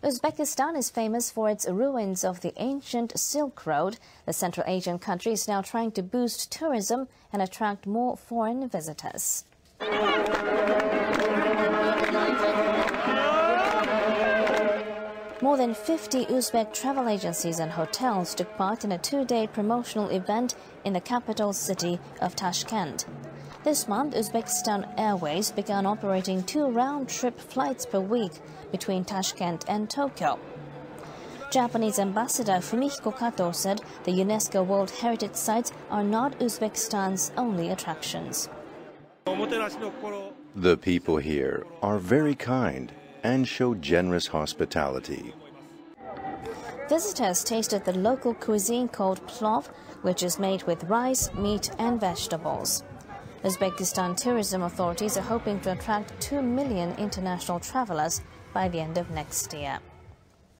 Uzbekistan is famous for its ruins of the ancient Silk Road. The Central Asian country is now trying to boost tourism and attract more foreign visitors. More than 50 Uzbek travel agencies and hotels took part in a two-day promotional event in the capital city of Tashkent. This month, Uzbekistan Airways began operating 2 round-trip flights per week between Tashkent and Tokyo. Japanese Ambassador Fumihiko Kato said the UNESCO World Heritage Sites are not Uzbekistan's only attractions. The people here are very kind and show generous hospitality. Visitors tasted the local cuisine called plov, which is made with rice, meat and vegetables. Uzbekistan tourism authorities are hoping to attract 2 million international travelers by the end of next year.